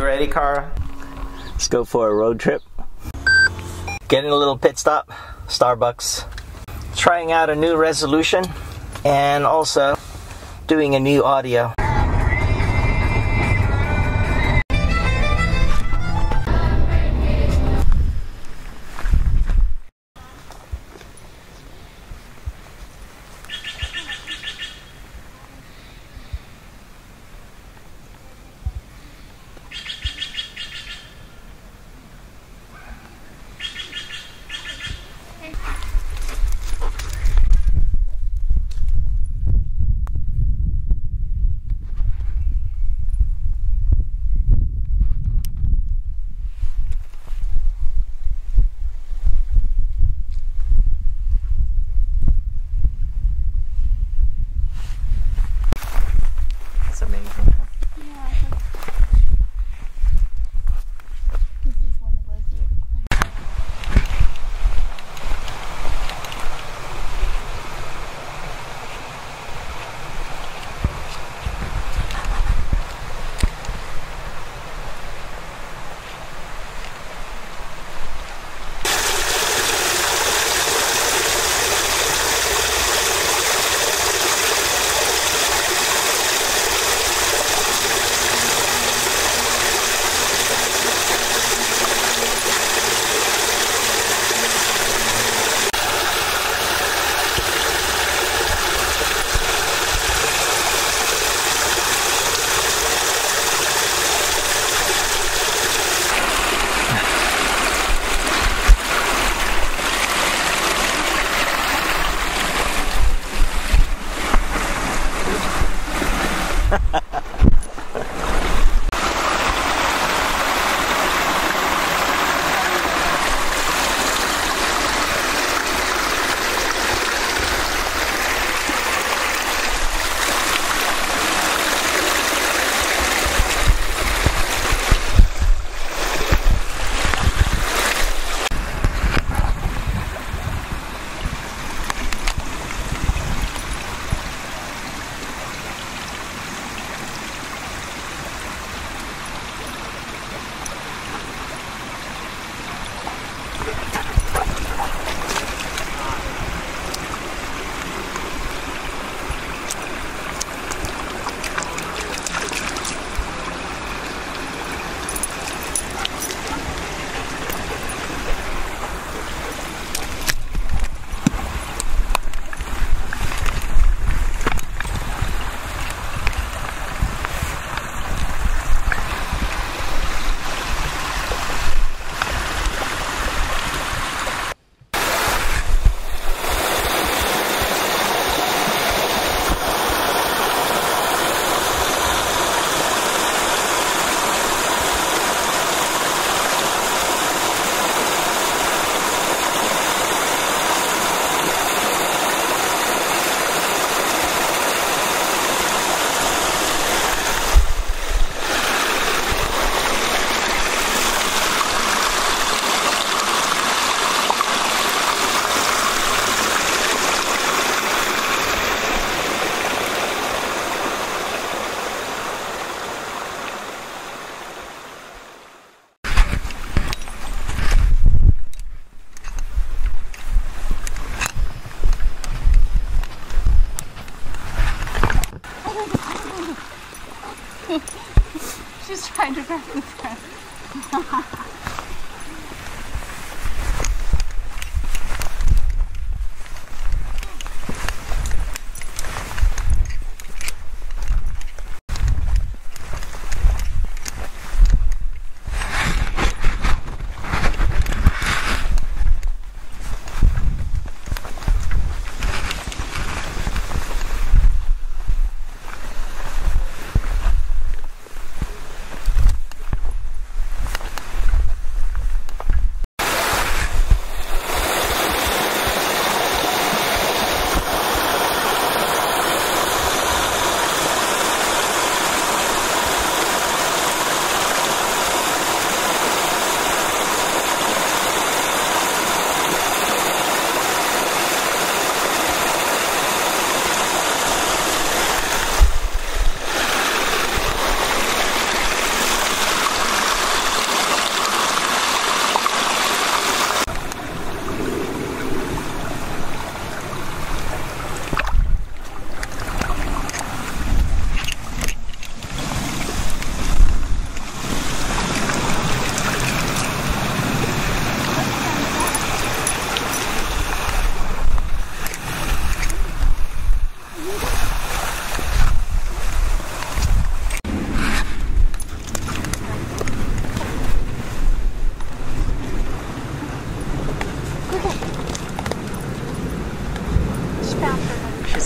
You ready, Cara? Let's go for a road trip. Getting a little pit stop, Starbucks. Trying out a new resolution and also doing a new audio. She's trying to grab the friend.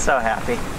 so happy.